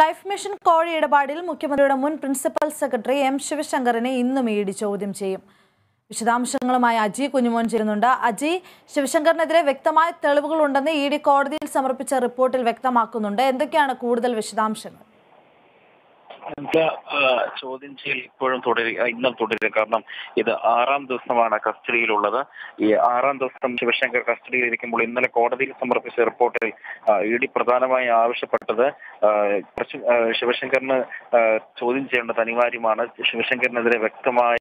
Life Mission Core ഇടപാടിൽ മുഖ്യമന്ത്രിയുടെ മുൻ പ്രിൻസിപ്പൽ സെക്രട്ടറി എം ശിവശങ്കറിനെ ഇന്നും ED ചോദ്യം ചെയ്യും. വിശദാംശങ്ങളുമായി അജി കുഞ്ഞുമോൻ ചേരുന്നുണ്ട്. അജി, ശിവശങ്കറിനെതിരെ വ്യക്തമായ തെളിവുകൾ ഉണ്ടെന്ന് ED കോടതിയിൽ സമർപ്പിച്ച റിപ്പോർട്ടിൽ വ്യക്തമാക്കുന്നുണ്ട്. എന്തൊക്കെയാണ് കൂടുതൽ വിശദാംശങ്ങൾ? ചോദ്യം ചെയ്യൽ ഇപ്പോഴും ഇന്നും തുടരുക. കാരണം ഇത് ആറാം ദിവസമാണ് കസ്റ്റഡിയിലുള്ളത്. ഈ ആറാം ദിവസം ശിവശങ്കർ കസ്റ്റഡിയിൽ ഇരിക്കുമ്പോൾ ഇന്നലെ കോടതിയിൽ സമർപ്പിച്ച റിപ്പോർട്ടിൽ ED പ്രധാനമായി ആവശ്യപ്പെട്ടത് ശിവശങ്കറിന് ചോദ്യം ചെയ്യേണ്ടത് അനിവാര്യമാണ്, ശിവശങ്കറിനെതിരെ വ്യക്തമായ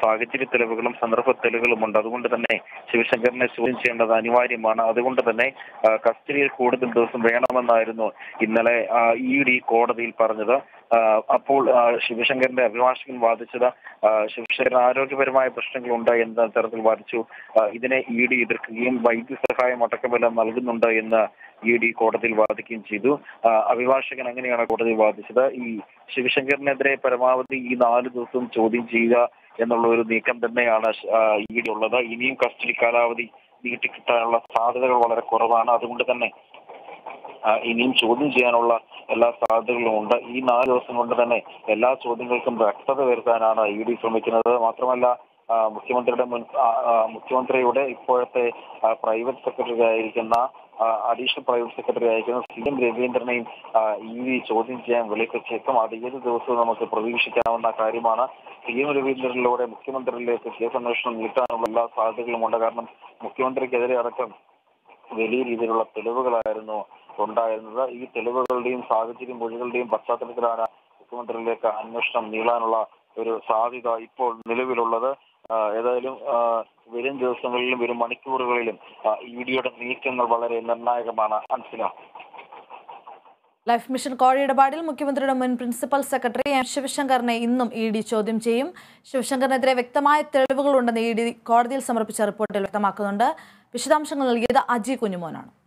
സാഹചര്യ തെളിവുകളും സന്ദർഭ തെളിവുകളുമുണ്ട്, അതുകൊണ്ട് തന്നെ ശിവശങ്കറിനെ ചോദ്യം ചെയ്യേണ്ടത് അനിവാര്യമാണ്, അതുകൊണ്ട് തന്നെ കസ്റ്റഡിയിൽ കൂടുതൽ ദിവസം വേണമെന്നായിരുന്നു ഇന്നലെ ED കോടതിയിൽ പറഞ്ഞത്. അപ്പോൾ ശിവശങ്കറിന്റെ അഭിഭാഷകൻ വാദിച്ചത് ശിവശങ്കറിന് ആരോഗ്യപരമായ പ്രശ്നങ്ങളുണ്ട് എന്ന തരത്തിൽ വാദിച്ചു. ഇതിനെ ED എതിർക്കുകയും വൈദ്യസഹായം അടക്കമെല്ലാം നൽകുന്നുണ്ട് എന്ന് ED കോടതിയിൽ വാദിക്കുകയും ചെയ്തു. അഭിഭാഷകൻ അങ്ങനെയാണ് കോടതിയിൽ വാദിച്ചത്. ഈ ശിവശങ്കറിനെതിരെ പരമാവധി ഈ 4 ദിവസം ചോദ്യം ചെയ്യുക എന്നുള്ള ഒരു നീക്കം തന്നെയാണ് ED ഉള്ളത്. ഇനിയും കസ്റ്റഡി കാലാവധി നീട്ടിക്കിട്ടാനുള്ള സാധ്യതകൾ വളരെ കുറവാണ്, അതുകൊണ്ട് തന്നെ ഇനിയും ചോദ്യം ചെയ്യാനുള്ള എല്ലാ സാധ്യതകളും ഉണ്ട്. ഈ 4 ദിവസം കൊണ്ട് തന്നെ എല്ലാ ചോദ്യങ്ങൾക്കും വ്യക്തത വരുത്താനാണ് ED ശ്രമിക്കുന്നത്. മാത്രമല്ല, മുഖ്യമന്ത്രിയുടെ ഇപ്പോഴത്തെ പ്രൈവറ്റ് സെക്രട്ടറി ആയിരിക്കുന്ന അഡീഷണൽ പ്രൈവറ്റ് സെക്രട്ടറി ആയിരിക്കുന്ന CM രവീന്ദ്രനെയും ED ചോദ്യം ചെയ്യാൻ വിളിപ്പിച്ചേക്കും. അത് ഏത് ദിവസവും നമുക്ക് പ്രതീക്ഷിക്കാവുന്ന കാര്യമാണ്. CM രവീന്ദ്രനിലൂടെ മുഖ്യമന്ത്രിയിലേക്ക് കേസന്വേഷണം നീട്ടാനുള്ള എല്ലാ സാധ്യതകളും ഉണ്ട്. കാരണം മുഖ്യമന്ത്രിക്കെതിരെ അടക്കം വലിയ രീതിയിലുള്ള തെളിവുകളായിരുന്നു ഉണ്ടായിരുന്നത്. ഈ തെളിവുകളുടെയും സാഹചര്യ മൊഴികളുടെയും പശ്ചാത്തലത്തിലാണ് മുഖ്യമന്ത്രിയിലേക്ക് അന്വേഷണം നീളാനുള്ള ഒരു സാധ്യത ഇപ്പോൾ നിലവിലുള്ളത്. ഏതായാലും വരും ദിവസങ്ങളിലും വരും മണിക്കൂറുകളിലും EDയുടെ നീക്കങ്ങൾ വളരെ നിർണായകമാണ്. അൻസില, ലൈഫ് മിഷൻ കോഴി ഇടപാടിൽ മുഖ്യമന്ത്രിയുടെ മുൻ പ്രിൻസിപ്പൽ സെക്രട്ടറി എം ശിവശങ്കറിനെ ഇന്നും ED ചോദ്യം ചെയ്യും. ശിവശങ്കറിനെതിരെ വ്യക്തമായ തെളിവുകളുണ്ടെന്ന് ED കോടതിയിൽ സമർപ്പിച്ച റിപ്പോർട്ടിൽ വ്യക്തമാക്കുന്നുണ്ട്. വിശദാംശങ്ങൾ നൽകിയത് അജി കുഞ്ഞുമോനാണ്.